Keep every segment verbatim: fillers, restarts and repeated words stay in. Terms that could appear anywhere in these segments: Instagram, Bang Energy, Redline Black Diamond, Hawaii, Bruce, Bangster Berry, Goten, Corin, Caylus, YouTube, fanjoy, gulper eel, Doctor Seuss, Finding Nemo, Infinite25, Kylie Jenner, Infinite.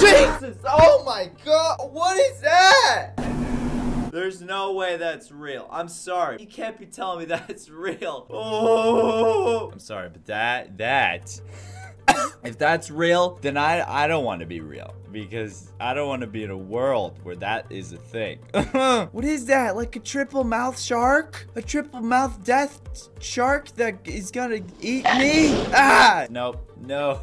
Jesus! Oh my god! What is that? There's no way that's real. I'm sorry. You can't be telling me that's real. Oh, I'm sorry, but that that if that's real, then I I don't want to be real, because I don't want to be in a world where that is a thing. What is that? Like a triple mouth shark? A triple mouth death shark that is gonna eat me? Ah! Nope. No.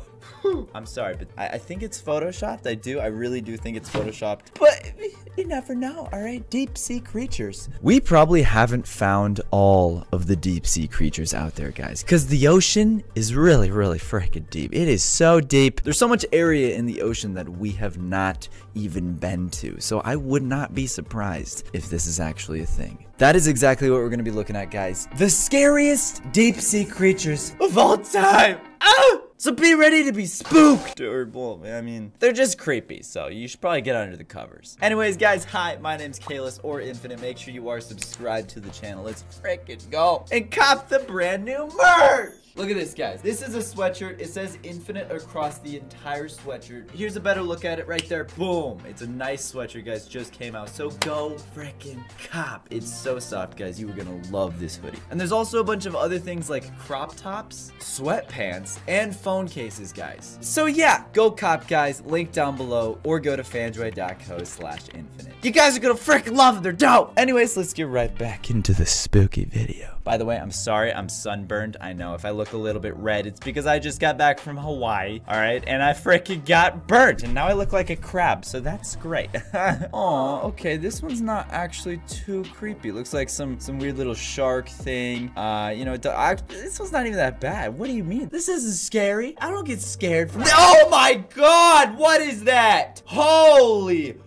I'm sorry, but I, I think it's photoshopped. I do. I really do think it's photoshopped. But you never know, all right? Deep sea creatures. We probably haven't found all of the deep sea creatures out there, guys, because the ocean is really, really freaking deep. It is so deep. There's so much area in the ocean that we have not even been to. So I would not be surprised if this is actually a thing. That is exactly what we're going to be looking at, guys. The scariest deep sea creatures of all time. Oh! So be ready to be spooked or, well, I mean, they're just creepy, so you should probably get under the covers. Anyways, guys, hi, my name's Caylus or Infinite. Make sure you are subscribed to the channel. Let's frickin' go and cop the brand new merch. Look at this, guys. This is a sweatshirt. It says Infinite across the entire sweatshirt. Here's a better look at it right there. Boom. It's a nice sweatshirt, guys. Just came out. So go frickin' cop. It's so soft, guys. You are gonna love this hoodie. And there's also a bunch of other things like crop tops, sweatpants, and phone cases, guys. So yeah, go cop, guys. Link down below or go to fanjoy dot co slash infinite. You guys are gonna frickin' love them. They're dope. Anyways, let's get right back into the spooky video. By the way, I'm sorry, I'm sunburned. I know, if I look a little bit red, it's because I just got back from Hawaii, all right? And I freaking got burnt, and now I look like a crab, so that's great. Aw, okay, this one's not actually too creepy. Looks like some, some weird little shark thing. Uh, you know, it, I, this one's not even that bad. What do you mean? This isn't scary. I don't get scared from- Oh my god, what is that? Holy-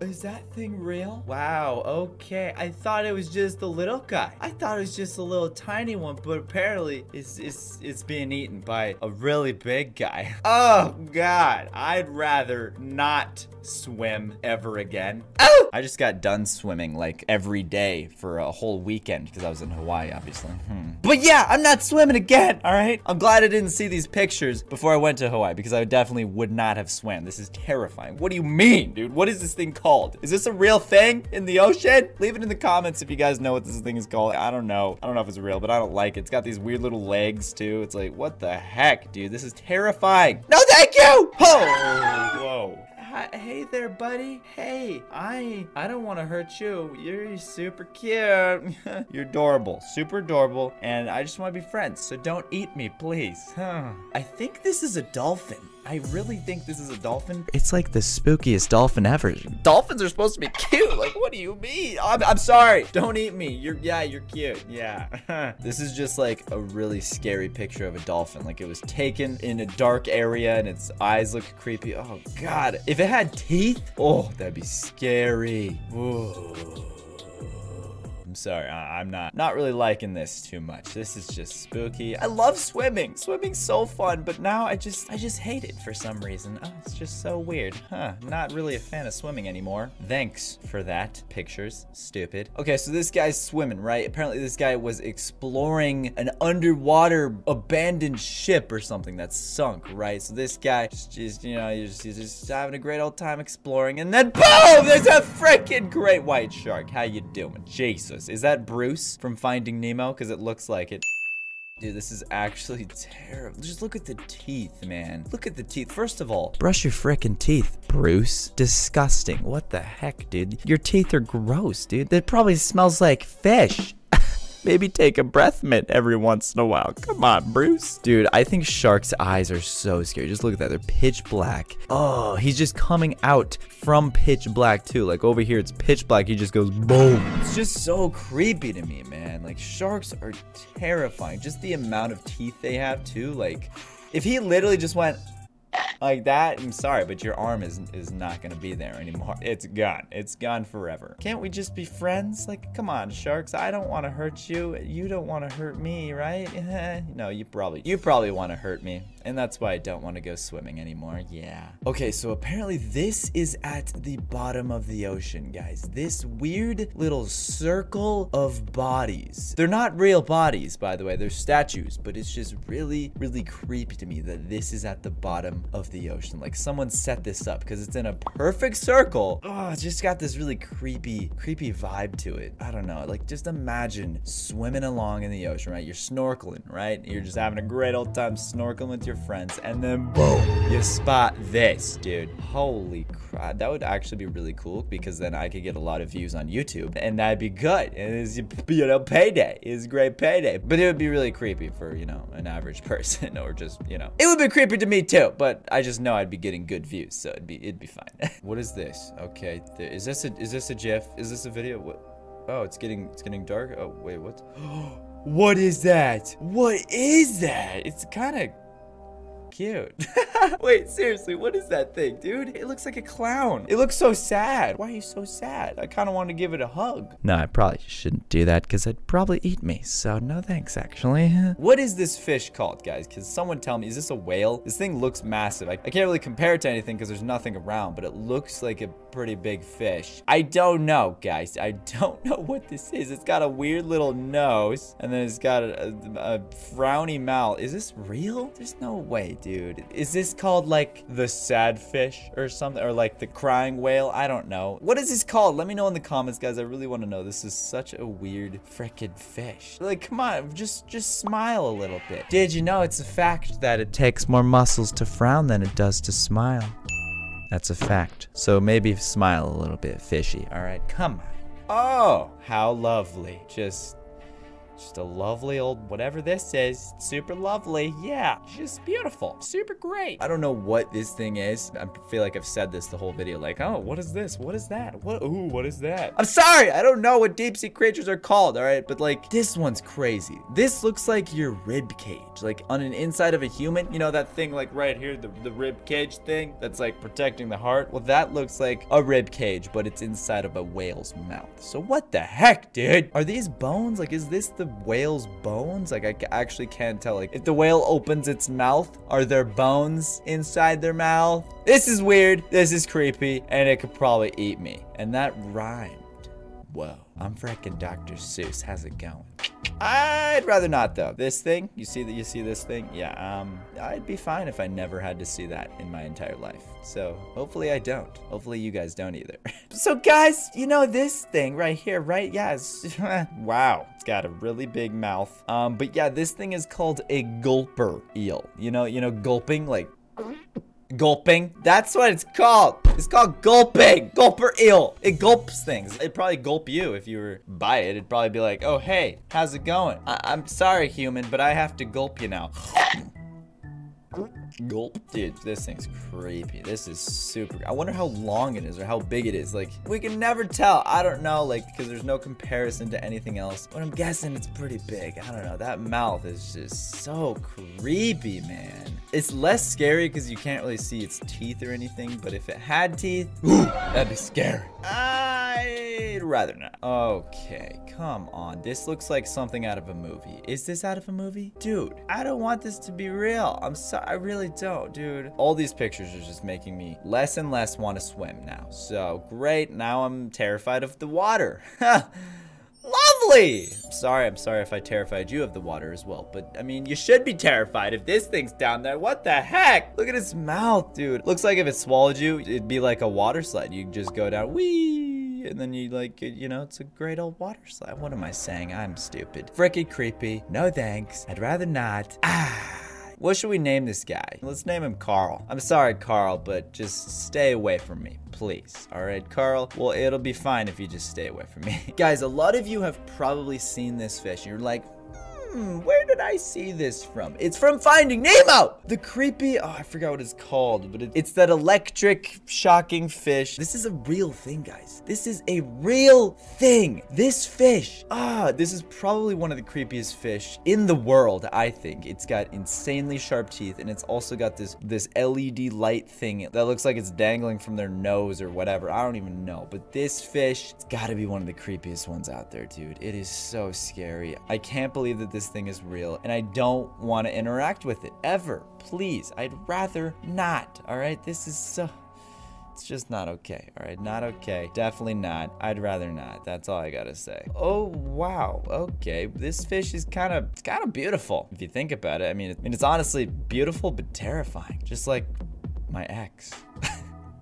Is that thing real? Wow, okay. I thought it was just a little guy. I thought it was just a little tiny one, but apparently it's, it's, it's being eaten by a really big guy. Oh, God. I'd rather not swim ever again. Oh! I just got done swimming, like, every day for a whole weekend because I was in Hawaii, obviously. Hmm. But yeah, I'm not swimming again, all right? I'm glad I didn't see these pictures before I went to Hawaii because I definitely would not have swam. This is terrifying. What do you mean, dude? What is this thing called? Is this a real thing in the ocean? Leave it in the comments if you guys know what this thing is called. I don't know. I don't know if it's real, but I don't like it. It's got these weird little legs, too. It's like, what the heck, dude? This is terrifying. No, thank you! Oh, whoa. Hey there, buddy. Hey, I I don't want to hurt you. You're super cute. You're adorable, super adorable, and I just want to be friends, so don't eat me, please. Huh. I think this is a dolphin. I really think this is a dolphin. It's like the spookiest dolphin ever. Dolphins are supposed to be cute. Like, what do you mean? I'm, I'm sorry. Don't eat me. You're, yeah, you're cute. Yeah. This is just like a really scary picture of a dolphin. Like, it was taken in a dark area and its eyes look creepy. Oh, God. If it had teeth, oh, that'd be scary. Whoa. I'm sorry, I'm not not really liking this too much. This is just spooky. I love swimming. Swimming's so fun, but now I just I just hate it for some reason. Oh, it's just so weird. Huh, not really a fan of swimming anymore. Thanks for that, pictures. Stupid. Okay, so this guy's swimming, right? Apparently this guy was exploring an underwater abandoned ship or something that's sunk, right? So this guy just, just you know, he's just, he's just having a great old time exploring, and then boom! There's a freaking great white shark. How you doing? Jesus. Is that Bruce from Finding Nemo? Because it looks like it. Dude, this is actually terrible. Just look at the teeth, man. Look at the teeth. First of all, brush your frickin' teeth, Bruce. Disgusting. What the heck, dude? Your teeth are gross, dude. That probably smells like fish. Maybe take a breath mint every once in a while. Come on, Bruce. Dude, I think sharks' eyes are so scary. Just look at that. They're pitch black. Oh, he's just coming out from pitch black, too. Like, over here, it's pitch black. He just goes, boom. It's just so creepy to me, man. Like, sharks are terrifying. Just the amount of teeth they have, too. Like, if he literally just went... like that, I'm sorry, but your arm is is not gonna be there anymore. It's gone. It's gone forever. Can't we just be friends? Like, come on, sharks. I don't want to hurt you. You don't want to hurt me, right? No, you probably you probably want to hurt me, and that's why I don't want to go swimming anymore. Yeah. Okay, so apparently this is at the bottom of the ocean, guys. This weird little circle of bodies. They're not real bodies, by the way. They're statues, but it's just really, really creepy to me that this is at the bottom of of the ocean. Like someone set this up because it's in a perfect circle. Oh, it's just got this really creepy, creepy vibe to it. I don't know. Like just imagine swimming along in the ocean, right? You're snorkeling, right? You're just having a great old time snorkeling with your friends, and then boom, you spot this, dude. Holy crap. That would actually be really cool because then I could get a lot of views on YouTube and that'd be good. And it's, you know, payday. It's great payday. But it would be really creepy for, you know, an average person or just, you know, it would be creepy to me too, but I just know I'd be getting good views, so it'd be it'd be fine. What is this? Okay, th is this a is this a GIF? Is this a video? What? Oh, it's getting it's getting dark. Oh wait, what? What is that? What is that? It's kind of cute. Wait, seriously, what is that thing, dude? It looks like a clown. It looks so sad. Why are you so sad? I kind of want to give it a hug. No, I probably shouldn't do that because it'd probably eat me. So no thanks, actually. What is this fish called, guys? Can someone tell me, is this a whale? This thing looks massive. I, I can't really compare it to anything because there's nothing around, but it looks like a pretty big fish. I don't know, guys. I don't know what this is. It's got a weird little nose and then it's got a, a, a frowny mouth. Is this real? There's no way, dude. Is this called like the sad fish or something, or like the crying whale? I don't know. What is this called? Let me know in the comments, guys. I really want to know. This is such a weird freaking fish. Like, come on, just just smile a little bit. Did you know it's a fact that it takes more muscles to frown than it does to smile? That's a fact. So maybe smile a little bit, fishy. All right, come on. Oh, how lovely. Just Just a lovely old, whatever this is, super lovely. Yeah, just beautiful, super great. I don't know what this thing is. I feel like I've said this the whole video. Like, oh, what is this? What is that? What? Ooh, what is that? I'm sorry, I don't know what deep sea creatures are called, all right? But like, this one's crazy. This looks like your rib cage, like on an inside of a human. You know that thing like right here, the, the rib cage thing that's like protecting the heart? Well, that looks like a rib cage, but it's inside of a whale's mouth. So what the heck, dude? Are these bones? Like, is this the whale's bones? Like, I actually can't tell. Like, if the whale opens its mouth, are there bones inside their mouth? This is weird. This is creepy. And it could probably eat me. And that rhymed. Whoa. I'm freaking Doctor Seuss. How's it going? I'd rather not though. This thing, you see that you see this thing? Yeah, um, I'd be fine if I never had to see that in my entire life. So hopefully I don't. Hopefully you guys don't either. So guys, you know this thing right here, right? Yeah, it's, wow, it's got a really big mouth. Um, but yeah, this thing is called a gulper eel. You know, you know, gulping, like gulping. That's what it's called. It's called gulping. Gulper eel. It gulps things. It'd probably gulp you if you were by it. It'd probably be like, oh, hey, how's it going? I I'm sorry, human, but I have to gulp you now. Gulp. Dude, this thing's creepy. This is super. I wonder how long it is or how big it is. Like, we can never tell. I don't know, like, because there's no comparison to anything else. But I'm guessing it's pretty big. I don't know. That mouth is just so creepy, man. It's less scary because you can't really see its teeth or anything. But if it had teeth, ooh, that'd be scary. I'd rather not. Okay, come on. This looks like something out of a movie. Is this out of a movie? Dude, I don't want this to be real. I'm sorry. I really don't, dude. All these pictures are just making me less and less want to swim now. So great, now I'm terrified of the water. Lovely. I'm sorry, I'm sorry if I terrified you of the water as well, but I mean, you should be terrified if this thing's down there. What the heck? Look at its mouth, dude. Looks like if it swallowed you, it'd be like a water slide. You just go down, wee. And then you like, you know, it's a great old water slide. What am I saying? I'm stupid. Freaking creepy. No thanks. I'd rather not. Ah. What should we name this guy? Let's name him Carl. I'm sorry, Carl, but just stay away from me, please. All right, Carl? Well, it'll be fine if you just stay away from me. Guys, a lot of you have probably seen this fish. You're like, hmm, where did I see this from? It's from Finding Nemo! The creepy, oh, I forgot what it's called, but it, it's that electric shocking fish. This is a real thing, guys. This is a real thing. This fish, ah, this is probably one of the creepiest fish in the world, I think. It's got insanely sharp teeth, and it's also got this, this L E D light thing that looks like it's dangling from their nose or whatever. I don't even know, but this fish, it's gotta be one of the creepiest ones out there, dude. It is so scary. I can't believe that this This thing is real, and I don't want to interact with it ever. Please, I'd rather not. All right, this is so, it's just not okay. All right, not okay. Definitely not. I'd rather not. That's all I gotta say. Oh wow. Okay, this fish is kind of, it's kind of beautiful if you think about it. I mean, I mean, it's honestly beautiful but terrifying. Just like my ex.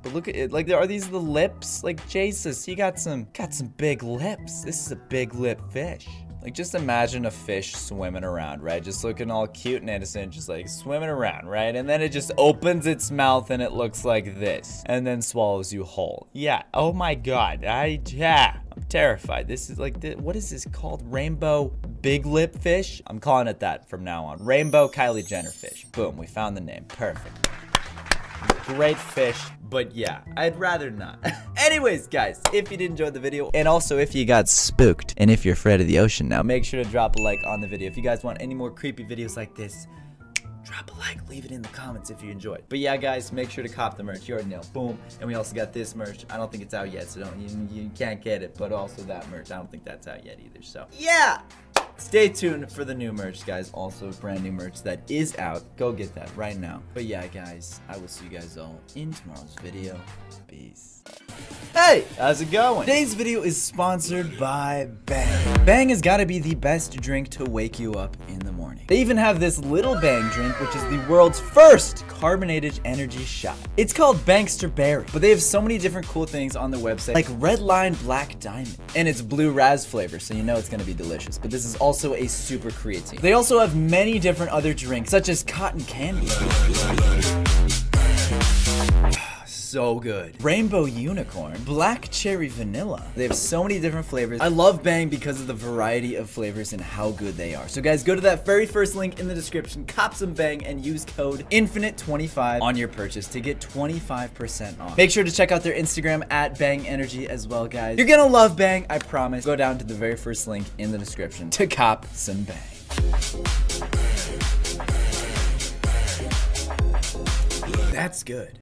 But look at it, like, are these the lips? Like, Jesus, he got some, got some big lips. This is a big lip fish. Like, just imagine a fish swimming around, right? Just looking all cute and innocent, just like swimming around, right? And then it just opens its mouth and it looks like this. And then swallows you whole. Yeah, oh my God, I, yeah. I'm terrified. This is like, the, what is this called? Rainbow big lip fish? I'm calling it that from now on. Rainbow Kylie Jenner fish. Boom, we found the name, perfect. Great fish, but yeah, I'd rather not. Anyways, guys, if you did enjoy the video, and also if you got spooked, and if you're afraid of the ocean now, make sure to drop a like on the video. If you guys want any more creepy videos like this, drop a like, leave it in the comments if you enjoyed. But yeah, guys, make sure to cop the merch. You already know, boom. And we also got this merch. I don't think it's out yet, so don't, you, you can't get it, but also that merch. I don't think that's out yet either, so yeah. Stay tuned for the new merch, guys. Also, brand new merch that is out. Go get that right now. But yeah, guys, I will see you guys all in tomorrow's video. Peace. Hey, how's it going? Today's video is sponsored by Bang. Bang has got to be the best drink to wake you up in the morning. They even have this little Bang drink, which is the world's first carbonated energy shot. It's called Bangster Berry, but they have so many different cool things on their website, like Redline Black Diamond, and it's blue razz flavor, so you know it's going to be delicious, but this is also a super creatine. They also have many different other drinks, such as cotton candy. So good. Rainbow unicorn, black cherry vanilla. They have so many different flavors. I love Bang because of the variety of flavors and how good they are. So guys, go to that very first link in the description, cop some Bang, and use code infinite twenty-five on your purchase to get twenty-five percent off. Make sure to check out their Instagram at Bang Energy as well, guys. You're gonna love Bang, I promise. Go down to the very first link in the description to cop some Bang. That's good.